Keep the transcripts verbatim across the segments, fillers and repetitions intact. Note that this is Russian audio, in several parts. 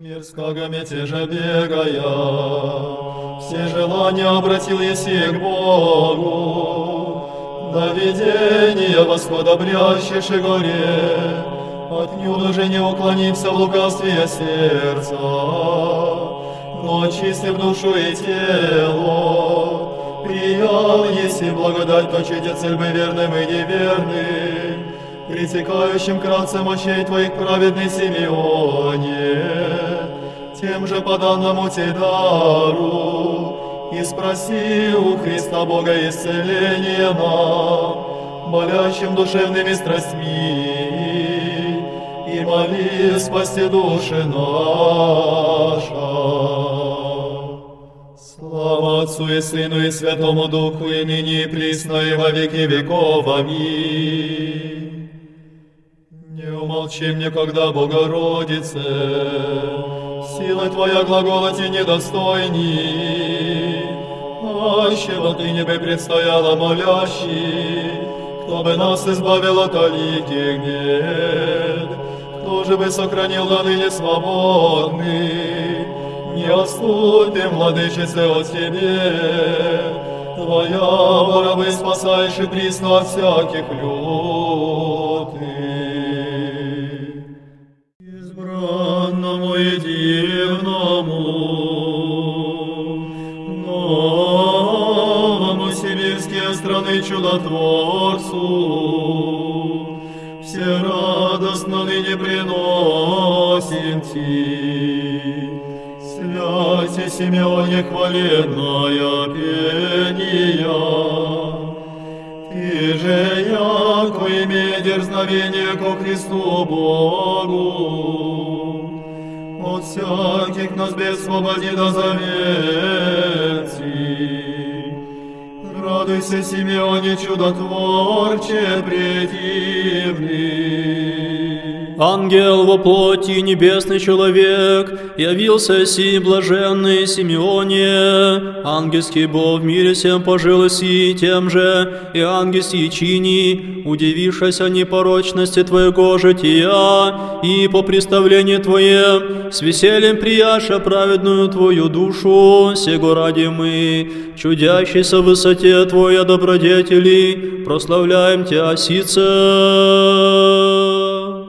Мирского мятежа бегая, все желания обратил еси к Богу. До видения восхода брящеши горе, отнюдь уже не уклонився в лукавстве сердца, но очистив душу и тело, приял еси благодать, то чудецель бы верным и неверным, пресекающим кратце мощей твоих праведный Симеоне, тем же по данному те дару, и спроси у Христа Бога исцеления нам, молящим душевными страстьми, и моли спасти души наша. Слава Отцу и Сыну и Святому Духу, и ныне и присно и во веки веков. Аминь. Не умолчи мне, когда Богородице, сила Твоя глаголоти недостойни, аще во Ты небе предстояла молящий, кто бы нас избавил от великих бед, кто же бы сохранил до ныне свободный, не отступим, Владычице, от Тебе, Твоя вора бы спасаешь и присно от всяких люты. Избранному и дивному, новому сибирские страны чудотворцу, все радостно ныне приносим Ти, святи Симеоне хвалебное пение. Ты же, яко имея дерзновение ко Христу Богу, от всяких нас без свободи да завети. Радуйся, Симеоне, чудотворче предивный. Ангел во плоти, небесный человек, явился си блаженный Симеоне. Ангельский Бог в мире всем пожил си тем же, и ангельские чини, удивившись непорочности твоего жития, и по представлению Твое с весельем прияша праведную Твою душу, сего ради мы, чудящийся в высоте Твоя добродетели, прославляем Тебя, сице.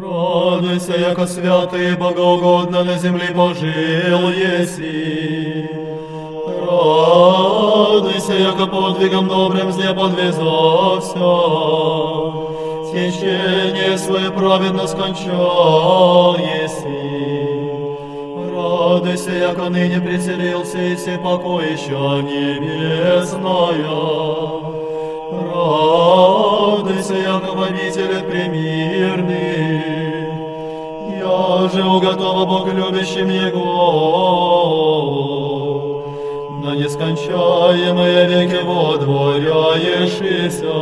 Радуйся, яко святый и богоугодно на земле пожил еси. Радуйся, яко подвигом добрым зле подвязався, течение свое праведно скончал еси. Радуйся, яко ныне приселился и все покоища небесная. Радуйся, яко в обители премирный, я же уготова Бог любящим Его, на нескончаемые веки водворяешься.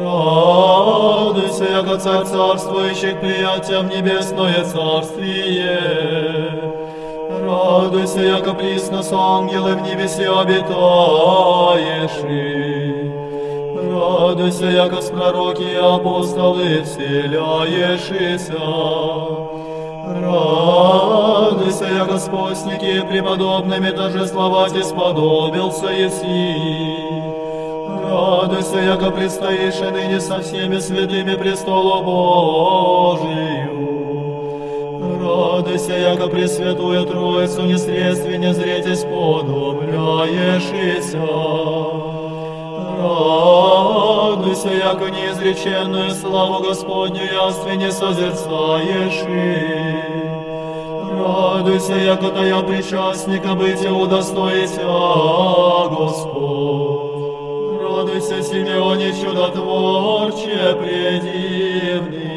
Радуйся, яко царь царствующих приятям небесное царствие. Радуйся, яко присно с ангелом в небесе обитаешь. Радуйся, яко с пророки и апостолы вселяешься. Радуйся, яко с постники преподобными торжествовать исподобился еси. Радуйся, яко предстоишь и ныне со всеми святыми престолу Божию. Радуйся, яко пресвятую Троицу несредственно зреть сподобляешься. Радуйся, яко неизреченную славу Господню явственно созерцаешь. Радуйся, яко тая причастника быть удостоится Господь. Радуйся, Симеоне, чудотворче предивный.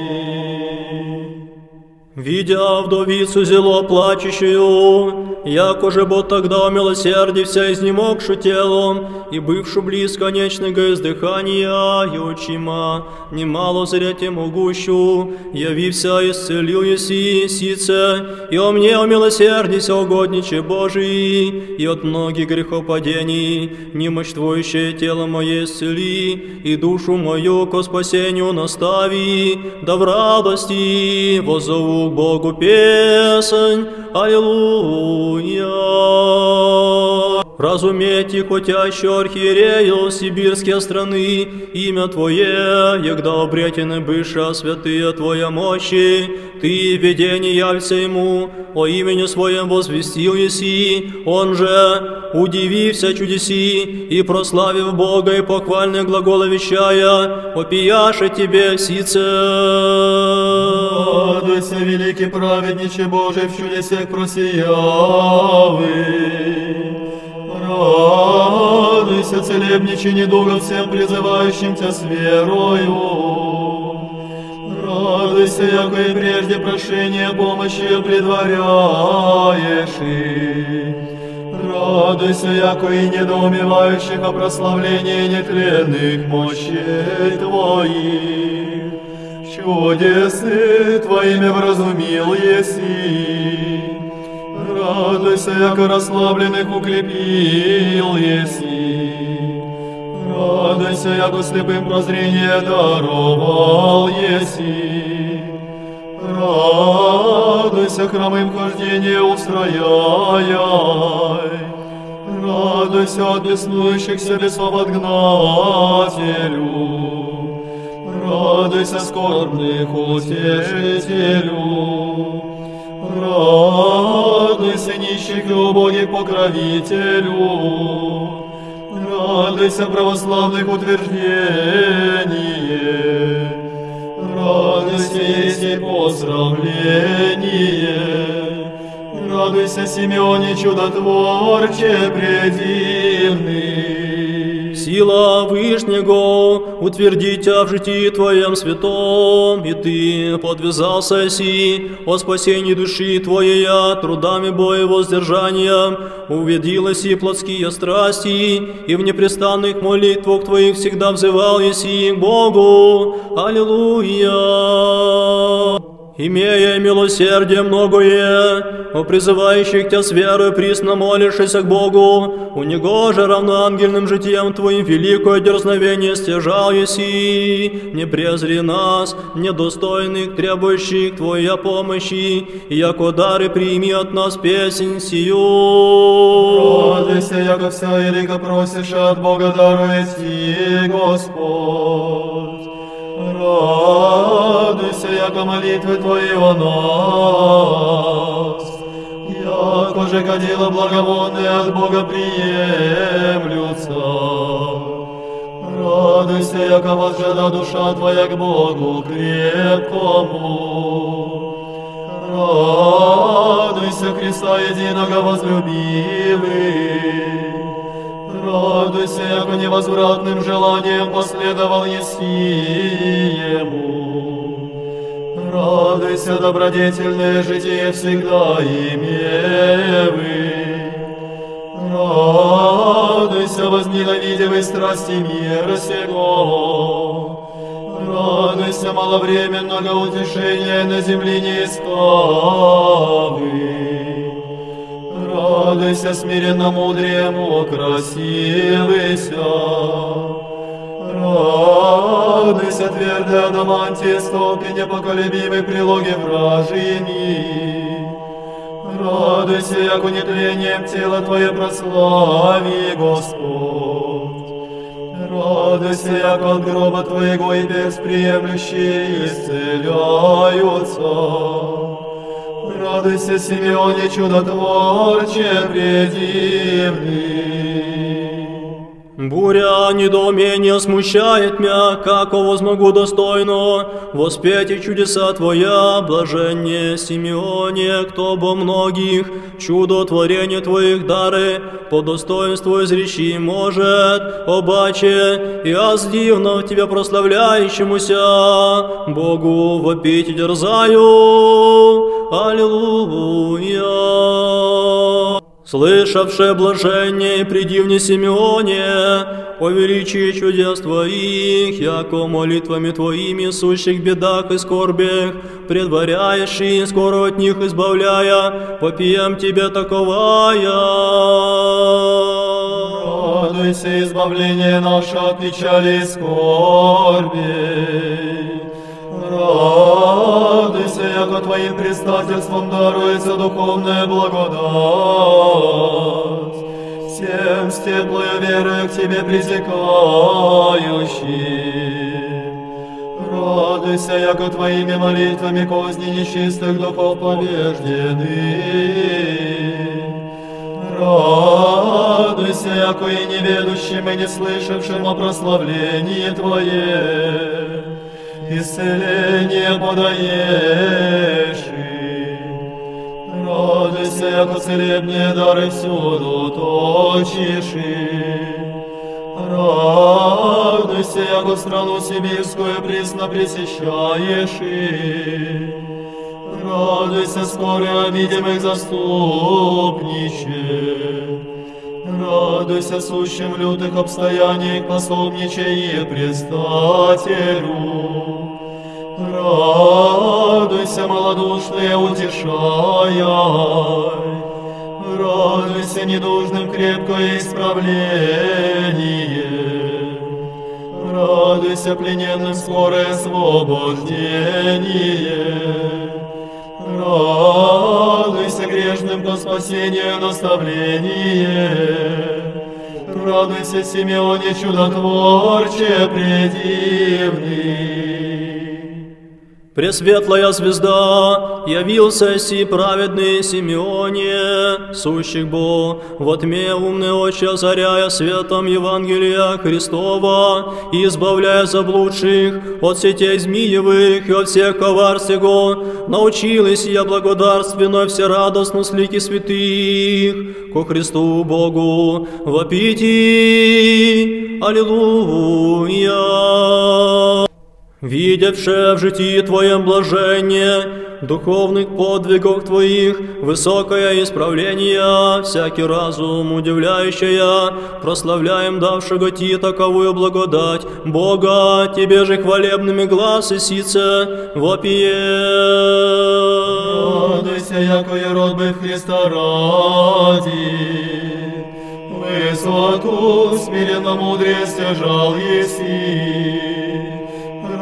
Видя вдовицу зело плачущую, яко же Бог тогда умилосердився изнемогшу телом, и бывшу близ конечного издыхания, и очима, немало зреть и могущу, явився исцелил еси сице, и о мне умилосердися, угодниче Божий, и от многих грехопадений, немощь твоющее тело мое исцели, и душу мою ко спасению настави, да в радости воззову. Богу песнь, аллилуйя. Разумейте, хотящий архиерею сибирские страны, имя Твое, егда обретены быша святые Твоя мощи, Ты видение явься ему, о имени Своем возвестил еси, Он же, удивився чудеси, и прославив Бога и похвальные глаголы вещая, опияше Тебе сице. Радуйся, великий праведниче Божий, в чудесях просиявый. Радуйся, целебничий недугов всем призывающим тебя с верою. Радуйся, яко и прежде прошение помощи предваряешь и. Радуйся, яко и недоумевающих о прославлении нетленных мощей твоих. Чудесы твоими вразумил еси. Радуйся, яко расслабленных укрепил еси. Радуйся, яко слепым прозрение даровал еси. Радуйся, хромым хождение устрояй. Радуйся, от беснующихся бесов отгнателю. Радуйся, скорбных утешителю. Радуйся, нищих и убогих покровителю. Радуйся, православных утверждение. Радуйся, еси поздравление. Радуйся, Симеоне чудотворче предивный. Сила Вышнего утвердитя в житии Твоем святом, и Ты подвязался си о спасении души Твоей трудами боя воздержанием, увидилась и плотские страсти, и в непрестанных молитвах Твоих всегда взывал еси к Богу. Аллилуйя! Имея милосердие многое, о призывающих тебя с верой присно молившийся к Богу, у Него же равно ангельным житием Твоим великое дерзновение стяжал еси, не презри нас, недостойных, требующих Твоя помощи, и яко дары прими от нас песень сию. Радуйся, яко вся велика просишь от Бога даруйте, Господь. Радуйся, яко молитвы Твои о нас, яко же кадила благовонные от Бога приемлются. Радуйся, яко возжада душа Твоя к Богу крепкому. Радуйся, Христа единого возлюбивый. Радуйся, яко невозвратным желанием последовал еси ему. Радуйся, добродетельное житие всегда имевы. Радуйся, возненавидевый страсти мира сего. Радуйся, маловременного утешения на земле не искавы. Радуйся, смиренно мудрему красивыйся. Радуйся, твердой адамантии столпе непоколебимой прилоги вражини. Радуйся, яко нетлением тела Твое прослави, Господь. Радуйся, яко от гроба Твоего и бесприемлющие исцеляются. Радуйся, Симеоне чудотворче предивный. Буря недоумения смущает меня, как о возмогу достойно воспеть и чудеса Твоя, блаженнее Симеоне, кто бы многих чудотворение Твоих дары по достоинству изречи может, обаче, и аз дивно Тебя прославляющемуся Богу вопить и дерзаю. Аллилуйя! Слышавшее блажение и предивне Симеоне, о величии чудес Твоих, яко молитвами Твоими сущих бедах и скорбях, предваряешь и скоро от них избавляя, попием Тебе таковая. Радуйся, избавление наше от печали и скорби. радуйся, яко твоим предстательством даруется духовная благодать. Всем с теплою верою к тебе призекающим. Радуйся, яко твоими молитвами козни нечистых духов побеждены. Радуйся, яко и неведущим, и не слышавшим о прославлении твоем, исцеление подаешь им. Радуйся, яко целебные дары всюду точишь им. Радуйся, яко страну сибирскую присно пресещаешь им. Радуйся, скоро видимых заступниче. Радуйся, сущим в лютых обстояниях пособничай предстателю. Радуйся, малодушные утешай. Радуйся, недужным крепкое исправление. Радуйся, плененным скорое освобождение. Радуйся, грешным по спасению наставление. Радуйся, Симеоне чудотворче предивный. Пресветлая звезда, явился си праведный Симеоне, сущих Бо, во тьме умные очи озаряя светом Евангелия Христова, и избавляя заблудших от сетей змиевых и от всех коварств его, научилась я благодарственной всерадостно слики святых, ко Христу Богу вопити, аллилуйя. Видевшее в житии твоем блажение, духовных подвигов твоих, высокое исправление, всякий разум удивляющее, прославляем давшего ти таковую благодать Бога, тебе же хвалебными глаз и сице вопие. Радуйся, яко ирод быв Христа ради, высоту смиренно мудрее стяжал еси.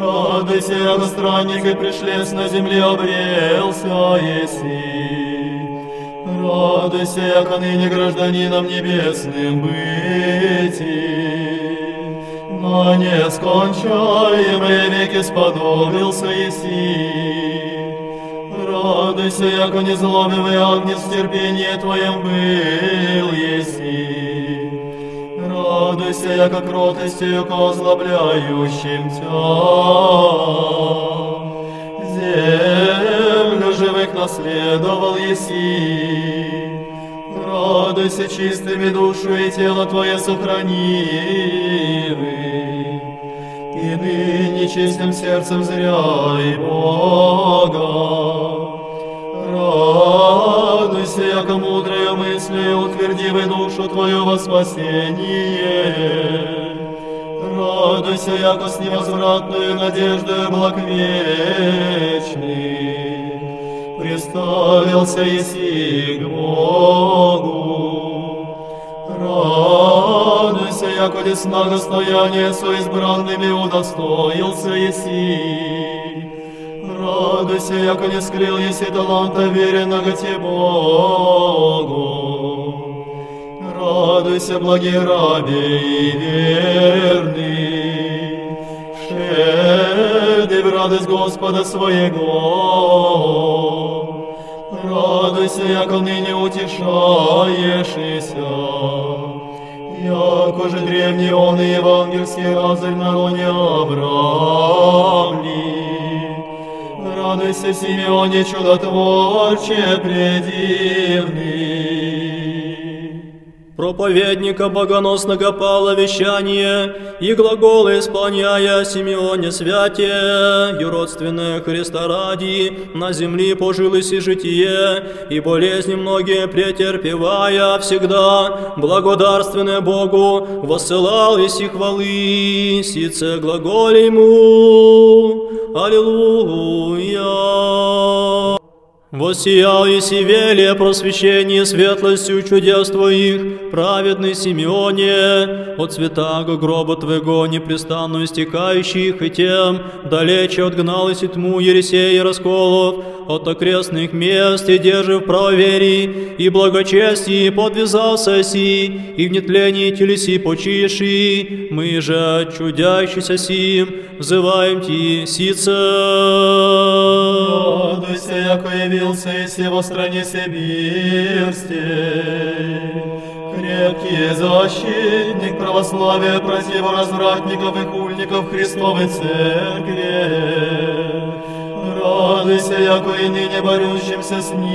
Радуйся, яко странник и пришлец на земле обрелся еси. Радуйся, яко ныне гражданином небесным быти. На нескончаемые веки сподобился еси. Радуйся, яко незлобивый агнец в терпении твоем был еси. Радуйся, яко кротостью ко озлобляющим тя. Землю живых наследовал еси. Радуйся, чистыми душу и тело твое сохранивы. И ныне чистым сердцем зряй Бога. Радуйся, яко мудрою мыслью утвердивай душу твою во спасение. Радуйся, яко с невозвратною надеждою благ вечный приставился еси к Богу. Радуйся, яко десна достояние со избранными удостоился еси. Радуйся, яко не скрыл еси таланта веренного тебе Богу. Радуйся, благий рабе и верный, шеды в радость Господа своего. Радуйся, яко ныне утешаешься, яко же древний он и евангельский разорь народе Авраамли. Радуйся, Симеоне чудотворче предивный. Проповедника богоносного пало вещание, и глаголы исполняя Симеоне святе, и родственное Христа ради, на земли пожилось и житие, и болезни многие претерпевая всегда, благодарственное Богу воссылал еси хвалы, сице глаголе ему. Аллилуйя! Воссиял и севеле просвещение светлостью чудес твоих, праведный Симеоне, от святаго гроба твоего непрестанно истекающих, и тем далече отгналось и тьму ересей и расколов, от окрестных мест, и держи в правоверии и благочестии подвязался си, и в нетлении телеси почиши, мы же, чудящийся сим, взываем ти сица. Радуйся, яко явился из его стране сибирской, крепкий защитник православия против развратников и кульников Христовой Церкви. Радуйся, яко и ныне борющимся с ними,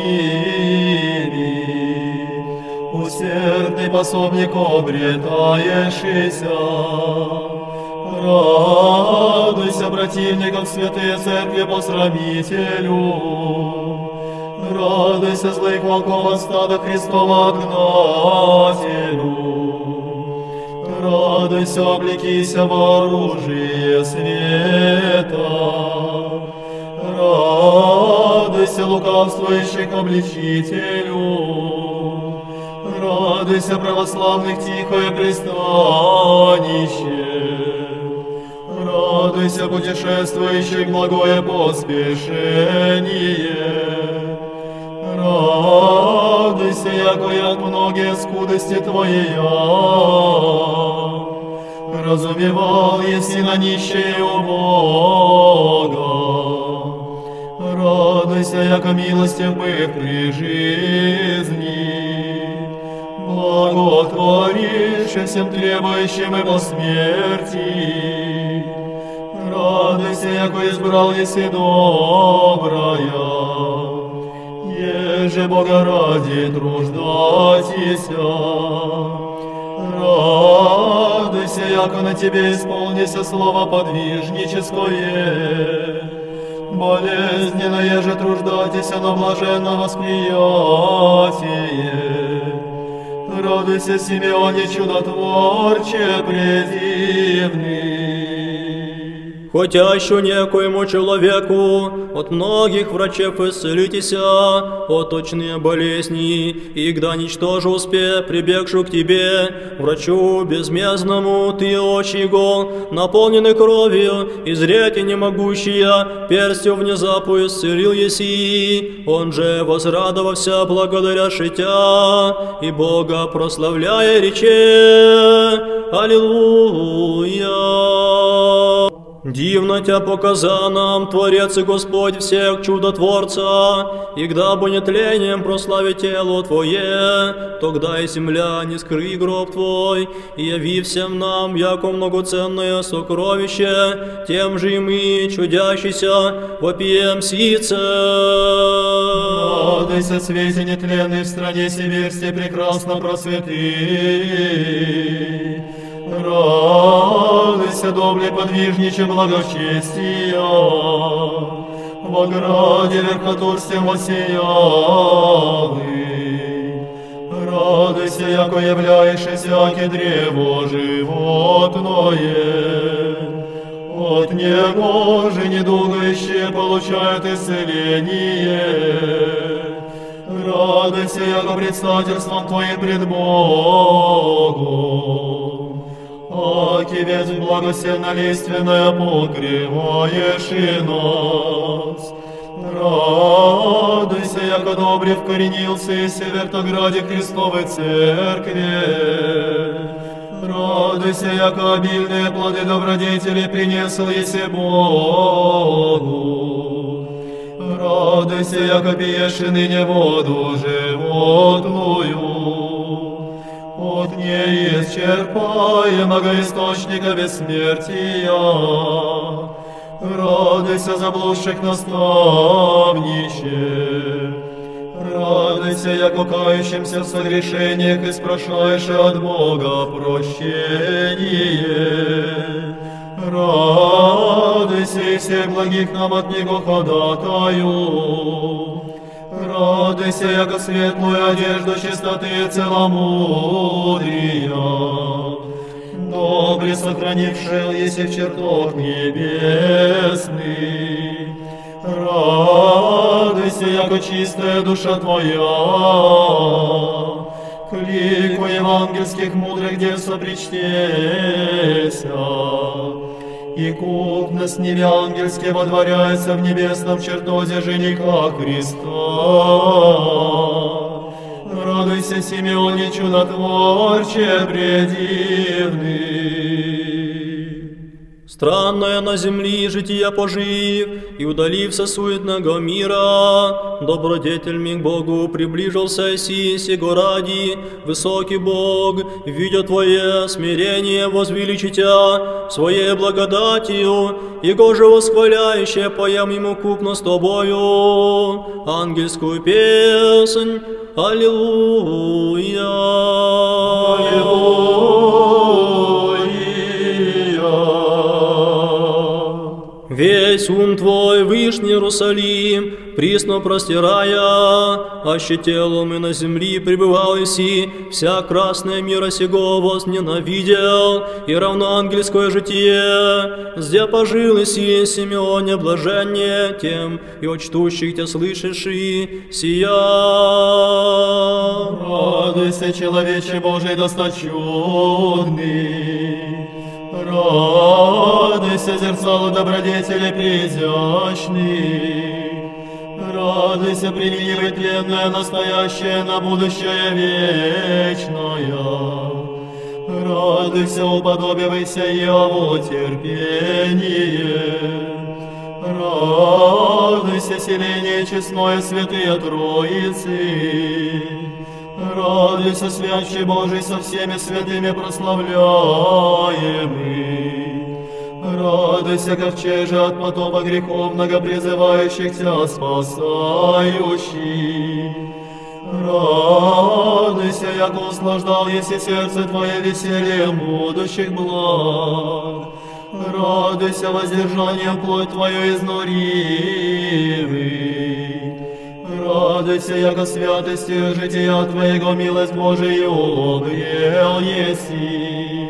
усердный пособник обретаешься. Радуйся, противникам святые церкви посрамителю, радуйся, злых волков от стада Христова отгнателю, радуйся, облекися во оружие света, радуйся, лукавствующих обличителю, радуйся, православных тихое пристанище, радуйся, путешествующих благое поспешение, радуйся, яко от многие скудости твоей разумевал еси на нищее у Бога. Радуйся, яко милостив быв при жизни, благотворишь всем требующим его смерти. Радуйся, яко избрал еси добрая, еже Бога ради труждатися. Радуйся, яко на тебе исполнися слово подвижническое, болезненное же труждайтесь на блаженном восприятии. Радуйся, Симеоне, чудотворче предивный. Хотящу некоему человеку от многих врачев исцелитеся, о точные болезни, и когда ничтоже успе, прибегшу к тебе, врачу безмездному, ты очи его, наполнены кровью, и зреть и не могущая, перстью внезапу исцелил еси, он же возрадовался благодаря шитя, и Бога прославляя рече, аллилуйя. Дивно тя показа нам, Творец и Господь всех чудотворца, и когда бы нетлением прославить тело Твое, тогда и земля не скрый гроб Твой, и яви всем нам, яко многоценное сокровище, тем же и мы, чудящийся, вопием сице. Радуйся, свете нетленной в стране сибирской прекрасно просвети. Радуйся, добле подвижниче благочестия, в ограде Верхотурском воссияны. Радуйся, яко являешься древо животное, от него же недугающие получают исцеление. Радуйся, яко предстательством твоим пред Богом, аки ведь благосеннолиственное покрываешь и нас. Радуйся, яко добре вкоренился и севертограде Христовой Церкви. Радуйся, яко обильные плоды добродетели принесл еси Богу. Радуйся, яко пьешь и ныне воду животную, от неисчерпаемого источника бессмертия. Радуйся, заблудших наставнище, радуйся, яко кающимся в согрешениях и спрашаешь от Бога прощение. Радуйся, и всех благих нам от Него ходатаю. Радуйся, яко светлую одежду чистоты и целомудрия, добре сохранивший еси в чертог небесный. радуйся, яко чистая душа твоя, к лику евангельских мудрых дев сопричтеся, и купность ними ангельски водворяется в небесном чертозе жениха Христа. Радуйся, Симеоне чудотворче предивный. Странное на земле жития пожив, и удалив суетного мира, добродетельми к Богу приближился си, сего ради, высокий Бог, видя твое смирение, возвеличитя своей благодатью, его же восхваляющее поем ему купно с тобою ангельскую песнь. Аллилуйя! Аллилуйя! Весь ум твой вышний Иерусалим, присно простирая, аще телом и на земле пребывал иси, вся красная мира сего возненавидел, и равно ангельское житие, где пожил иси, Симеоне блаженнее тем, и от чтущих тебя слышишь и сия. Радуйся, человече Божий досточудный, радуйся, зерцалу добродетели преизящный, радуйся, применивай тленное, настоящее на будущее вечное. Радуйся, уподобивайся его терпение. Радуйся, селение честное, святые Троицы. Радуйся, святче Божий, со всеми святыми прославляемый. Радуйся, ковчег же от потопа греховного, призывающих тебя спасающий. Радуйся, яко услаждал еси сердце твое весельем будущих благ. Радуйся, воздержанием плоть твою изнуривый. Радуйся, яко святостью жития твоего милость Божию обрел еси.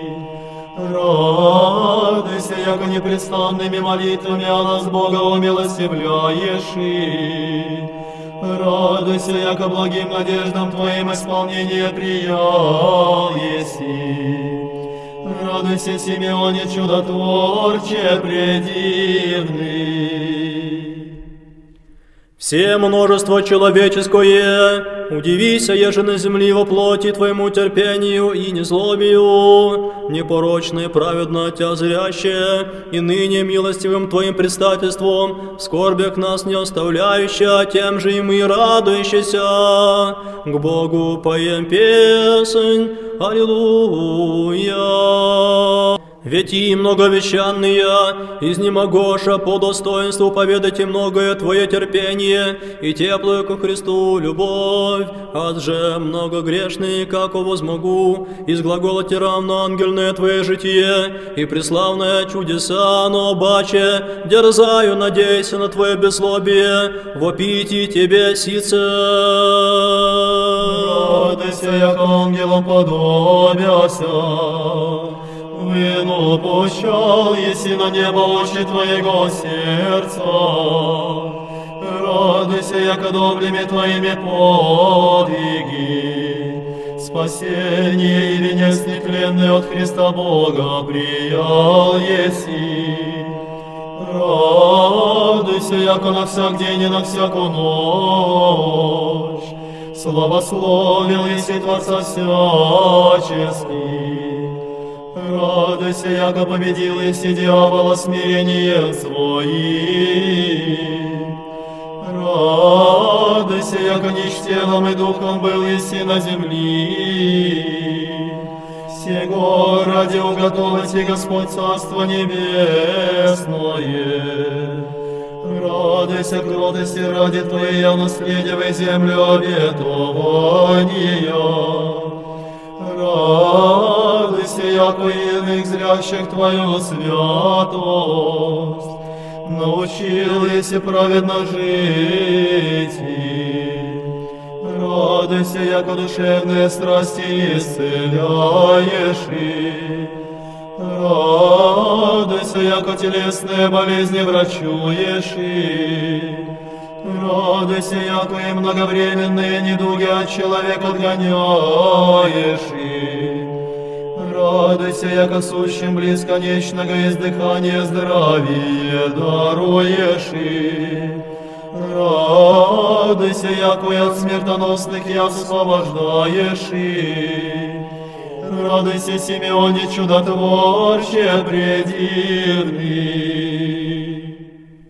Радуйся, яко непрестанными молитвами о нас Бога умилостивляешь и. Радуйся, яко благим надеждам твоим исполнение приял еси. Радуйся, Симеоне чудотворче предивный. Все множество человеческое, удивися, еже на земли во плоти твоему терпению и незлобию, непорочно и праведно тя зряще, и ныне милостивым твоим предстательством, в скорбях нас не оставляющая, тем же и мы радующиеся, к Богу поем песнь, аллилуйя. Ведь и многовещанные, изнемогоша по достоинству поведайте многое твое терпение и теплую ко Христу любовь, аз же многогрешный, как возмогу, из глаголоти равно ангельное твое житие и преславное чудеса, но баче, дерзаю, надейся на твое безлобие, вопите тебе сице. Радуйся, як ангелам подобяся, вину пущал, еси на небо очи твоего сердца. Радуйся, яко доблими твоими подвиги, спасение и венец нетленный от Христа Бога приял еси. Радуйся, яко на всяк день и на всякую ночь славословил еси Творца всяческий. Радуйся, яко победил еси дьявола смирением своим. Радуйся, яко ничтеном и духом был еси на земли. Сего ради уготовати Господь Царство Небесное. Радуйся, кротости ради твоей наследивай землю обетования. Радуйся, яко иных зрящих твою святость научил еси праведно жить. Радуйся, яко душевные страсти исцеляешь. Радуйся, яко телесные болезни врачуешь и. Радуйся, яко и многовременные недуги от человека отгоняешь и. Радуйся, яко сущим близ конечного издыхания здравие даруешь и. Радуйся, яко и от смертоносных и освобождаешь и. Радуйся, Симеоне, чудотворче предивный.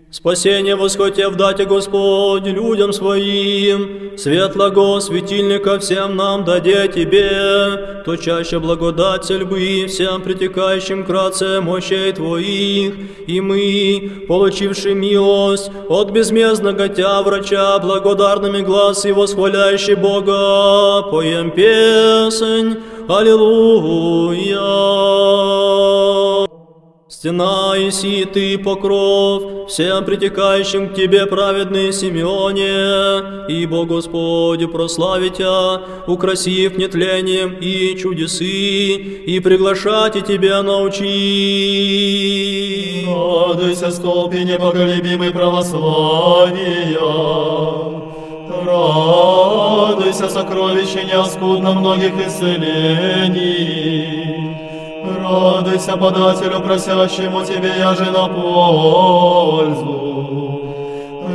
Спасение восхотев дать, Господь, людям своим, светлого светильника всем нам даде Тебе, то чаще благодать льбы всем притекающим кратце мощей Твоих, и мы, получивши милость от безмездного Тя врача, благодарными глаз и восхваляющий Бога, поем песнь «Аллилуйя». Стена еси ты, покров всем притекающим к тебе, праведный Симеоне, ибо Господи прослави тебя, украсив нетлением и чудесы, и приглашать и тебя научи. Радуйся, столпе непоколебимый православия. Радуйся, сокровище неоскудно многих исцелений. Радуйся, подателю, просящему тебе яже на пользу.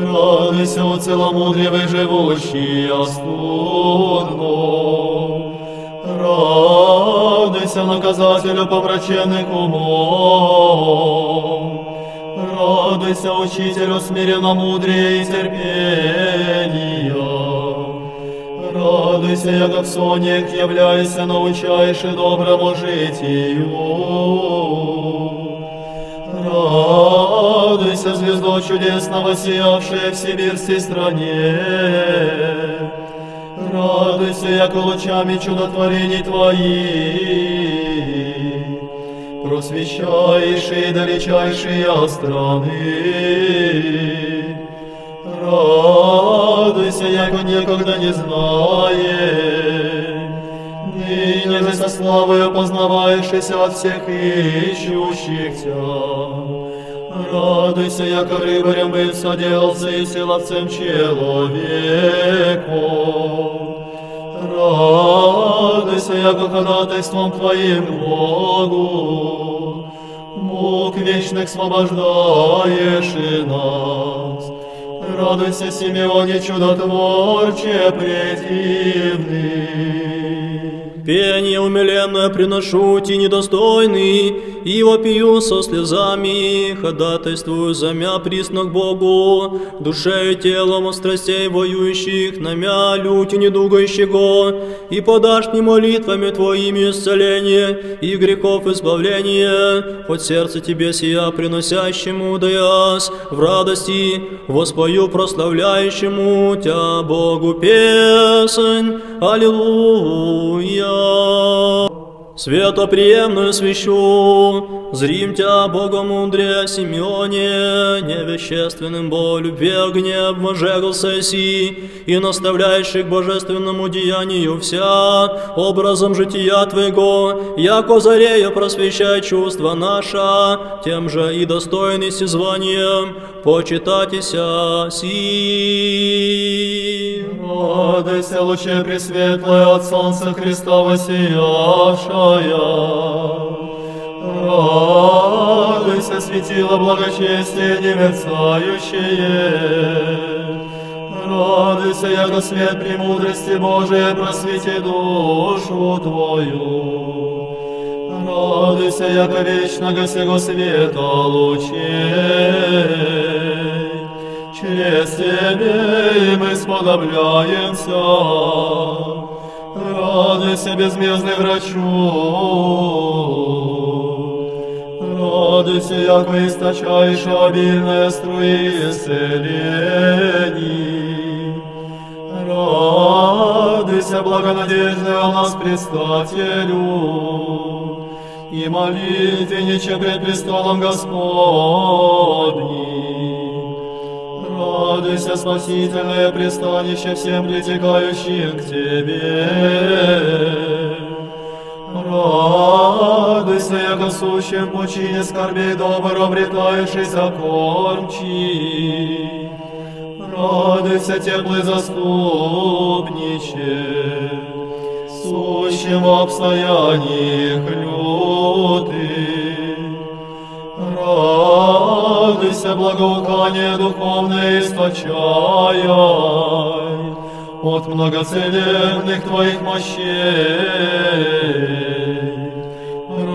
Радуйся, у целомудривый, живущий остудно. Радуйся, наказателю помраченных умов. Радуйся, учителю смиренно мудрее и терпения. Радуйся, яко в сонях являйся, научаешь и доброму житию. Радуйся, звездо чудесного, сиявшее в сибирской стране. Радуйся, яко лучами чудотворений твоих просвещающие далечайшие страны. Радуйся, яко некогда не знае, ныне же со славою познаваешься от всех ищущих тебя. Радуйся, яко рыбарем бы соделся и селовцем человеком. Радуйся, яко ходатайством твоим Богу мук вечных освобождаешь и нас. Радуйся, Симеоне, чудотворче предивный. Пение умиленное приношу ти недостойный, и вопию со слезами, ходатайствую замя присно к Богу, душею и телом от страстей воюющих, намя люти недугающего, и подашь мне молитвами твоими исцеление, и грехов избавление, хоть сердце тебе сия приносящему даяс, в радости воспою прославляющему тебя Богу песнь, аллилуйя. Светоприемную свящу, зрим тебя, Бога мудрее, Симеоне, невещественным бо любви огне обмажегался си, и наставляющий к божественному деянию вся, образом жития твоего, яко зарея просвещай чувства наша, тем же и достойность и званием почитатися си. Радуйся, луче пресветлое от солнца Христа воссиявшая. Радуйся, светило благочестие немерцающее. Радуйся, яко свет премудрости Божией просвети душу твою. Радуйся, яко вечного сего света лучей. Через Тебе мы сподобляемся. Радуйся, безмездный врачу. Радуйся, яко источаешь обильные струи исцелений. Радуйся, благонадежный о нас предстателю, и молитвенниче пред престолом Господним. Радуйся, спасительное пристанище всем притекающим к Тебе. Радуйся, яко сущем мучине скорбей добр обретаешь сокормчий. Радуйся, теплый заступниче, сущем в обстояниях лютых. Радуйся, благоухание духовное источая от многоцелебных твоих мощей.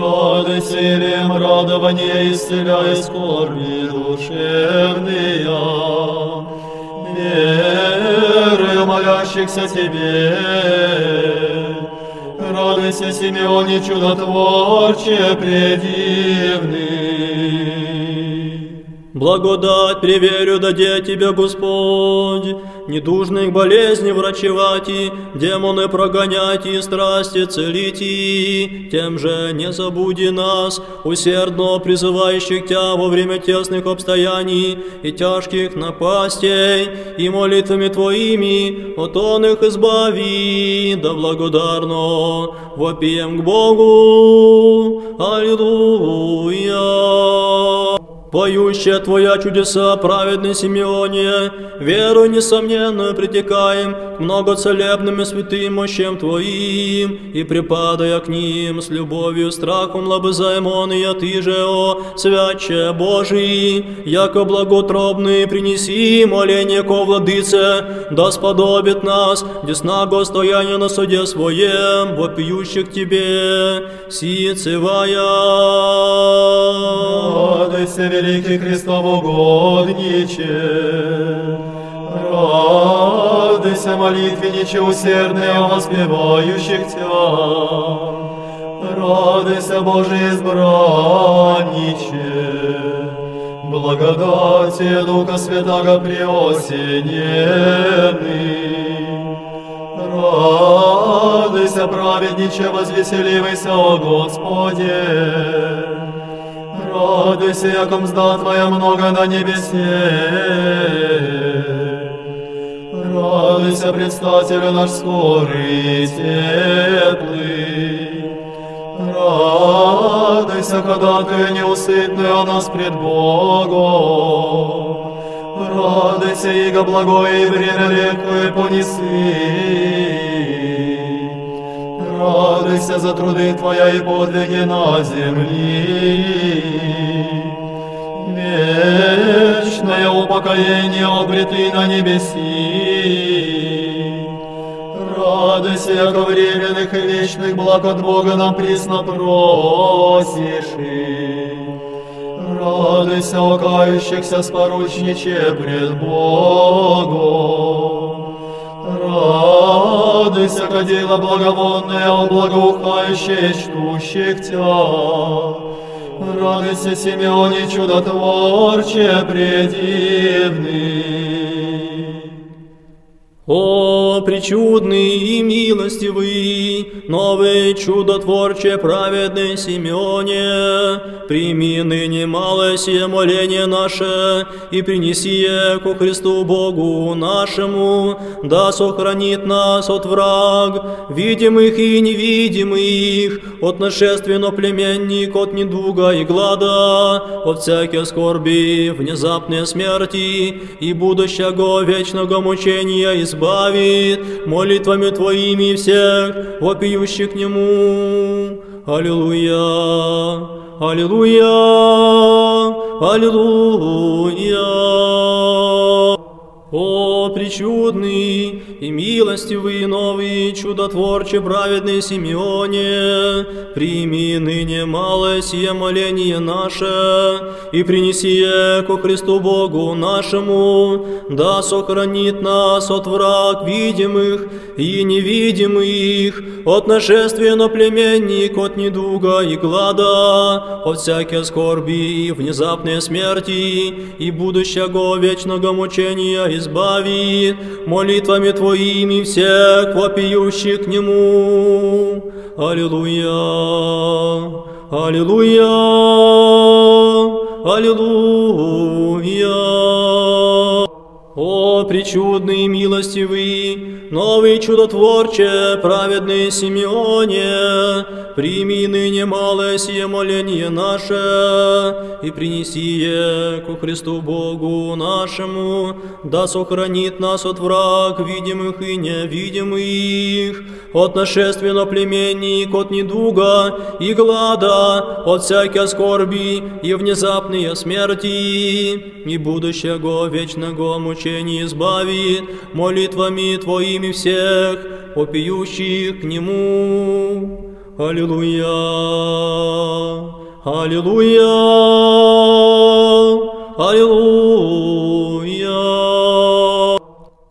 Радуйся, елем радование, исцеляя скорби душевные, веры молящихся тебе. Радуйся, Симеоне чудотворче предивный. Благодать приверю даде тебя, Господь, недужных болезней врачевати, демоны прогоняти, страсти целити. Тем же не забуди нас, усердно призывающих тебя во время тесных обстояний и тяжких напастей, и молитвами твоими от он их избави. Да благодарно вопием к Богу. Аллилуйя! Поющая твоя чудеса, праведный Симеоне, веру несомненную притекаем к многоцелебным и святым мощам твоим, и припадая к ним с любовью, страхом лобызаем он, и я ты же, о святче Божий, яко благотробный принеси моление ко владыце, да сподобит нас десна гостояния на суде своем, вопиющих тебе сицевая. Радуйся, великий крестовугодниче, радуйся, молитвенниче усердный о воспевающих тебя. Радуйся, Божий избранниче, благодати Духа Святаго преосененный. Радуйся, праведниче, возвеселивайся о Господе. Радуйся, яко мзда твоя много на небесе. Радуйся, предстателю наш скорый и теплый. Радуйся, ходатаю неусыпную о нас пред Богом. Радуйся, иго благое и время редкое понеси. Радуйся за труды твоя и подвиги на земли. Вечное упокоение обрети на небеси. Радуйся, яко временных и вечных благ от Бога нам присно просишь. Радуйся, о кающихся споручниче пред Богом. Радуйся, кадила благовонная, о благоухающее чтущих тя. Радуйся, Симеоне чудотворче предивный. О, причудный и милостивый, новый чудотворче праведный Симеоне, прими ныне малое сие моление наше и принеси е ко Христу Богу нашему, да сохранит нас от враг, видимых и невидимых, от нашествия племенник, от недуга и глада, от всякой скорби, внезапной смерти и будущего вечного мучения избавления. Избавит молитвами твоими всех вопиющих к нему. Аллилуйя, аллилуйя, аллилуйя. О, причудный и милостивый новый чудотворче праведный Симеоне, прими ныне малое сие моление наше и принеси е ко Христу Богу нашему, да сохранит нас от враг видимых и невидимых, от нашествия на племенник, от недуга и глада, от всякой скорби и внезапной смерти и будущего вечного мучения избави молитвами твоими всех вопиющих к нему. Аллилуйя, аллилуйя, аллилуйя. О, причудный и милостивый, новый чудотворче, праведный Симеоне, прими ныне малое сие моление наше, и принеси е ко Христу Богу нашему, да сохранит нас от враг видимых и невидимых, от нашествия на племенник, от недуга и глада, от всякой скорби и внезапные смерти, и будущего вечного мучения избави молитвами Твоими всех, вопиющих к Нему. Аллилуйя! Аллилуйя! Аллилуйя!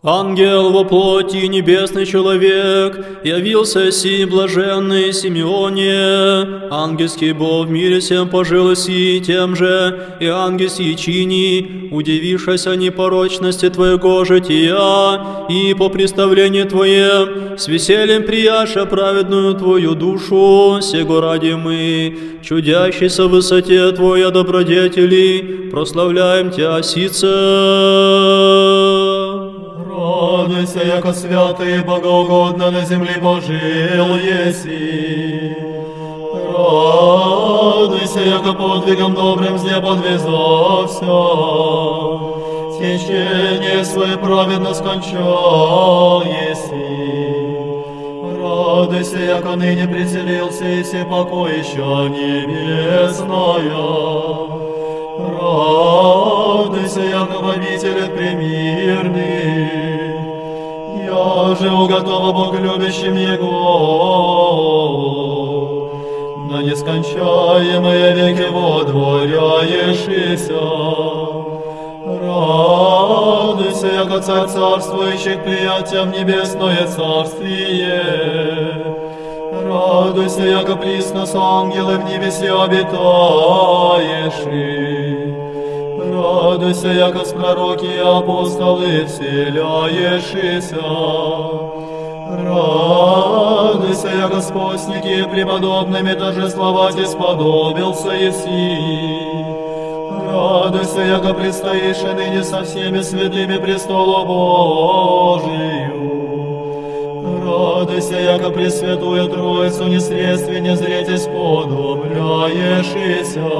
Ангел во плоти, небесный человек, явился си блаженный Симеоне. Ангельский Бог в мире всем пожил си тем же, и ангельские чини, удивившись о непорочности твоего жития, и по представлению твоем с весельем прияша праведную твою душу, сего ради мы, чудящийся в высоте твоя добродетели, прославляем тебя, сице. Радуйся, яко святый и богоугодно на земле пожил еси. Радуйся, яко подвигом добрым зле подвязався, течение свое праведно скончал еси. Радуйся, яко ныне прицелился и все покоища небесная. Радуйся, яко в обители премирный, я же уготова Бог любящим Его, на нескончаемые веки водворяешься. Радуйся, яко царь царствующих приятям небесное царствие. Радуйся, яко присно с ангелы в небесе обитаешь. Радуйся, яко с пророки и апостолы вселяешься. Радуйся, яко с постники преподобными торжествовать исподобился еси. Радуйся, яко предстоишь и ныне со всеми святыми престолу Божию. Радуйся, яко пресвятую Троицу несредственно зреть исподобляешься.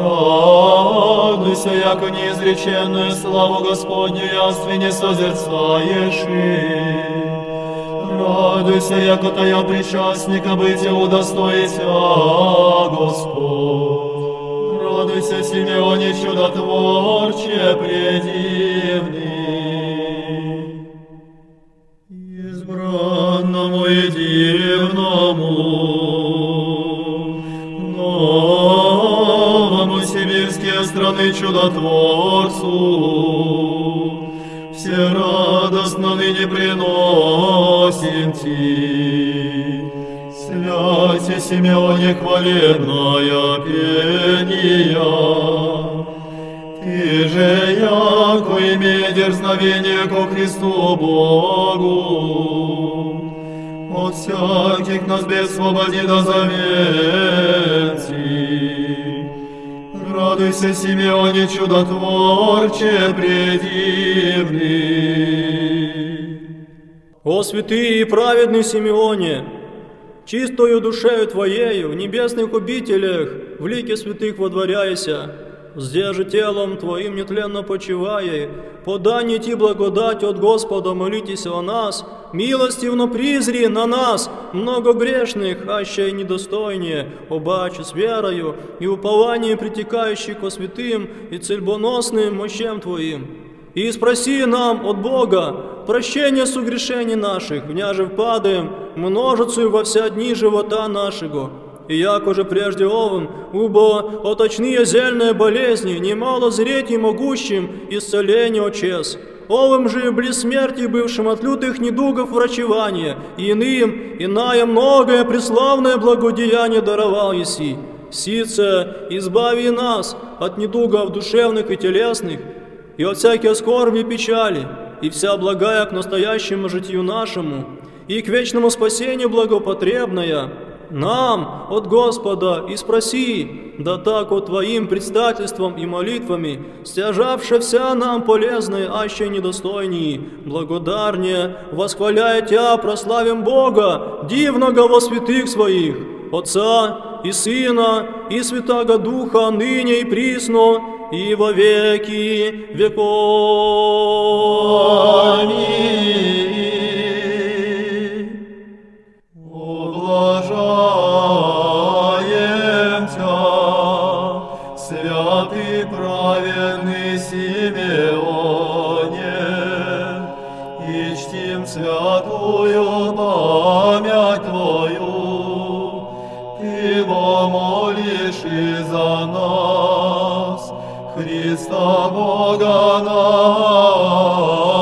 Радуйся, яко неизреченную славу Господню явственно созерцаешь. Радуйся, яко тая причастника бытия удостоится Господь. Радуйся, Симеоне чудотворче предивный. Избранному и дивному, новому сибирские страны чудотворцу, все радостно ныне приносим ти, святе Симеоне хвалебная пения. Ты же, яко имея дерзновение ко Христу Богу, от всяких нас без свободи да завети. Радуйся, Симеоне чудотворче предивный. О святый и праведный Симеоне, чистою душею твоею в небесных обителях в лике святых водворяйся, здесь же телом Твоим нетленно почивая, по дани Ти благодать от Господа молитесь о нас, милостивно призри на нас, много грешных, аще и недостойнее, обаче с верою и упованием притекающих ко святым и цельбоносным мощем Твоим. И спроси нам от Бога прощения согрешений наших, вняже впадаем, множицу во вся дни живота нашего». И яко же прежде овым, убо оточные зельные болезни, немало зреть и могущим исцеление очес. Овым же и близ смерти бывшим от лютых недугов врачевание, и иным, иное многое преславное благодеяние даровал еси. Сице, избави нас от недугов душевных и телесных, и от всяких скорби и печали, и вся благая к настоящему житию нашему, и к вечному спасению благопотребная». нам от Господа и спроси, да так от Твоим предстательством и молитвами, стяжавшися нам полезные, аще недостойние, благодарне, восхваляя Тя, прославим Бога, дивного во святых Своих, Отца и Сына и Святаго Духа, ныне и присно, и во веки веков. Аминь. Святую память Твою, Ты помолишь и за нас, Христа Бога нас.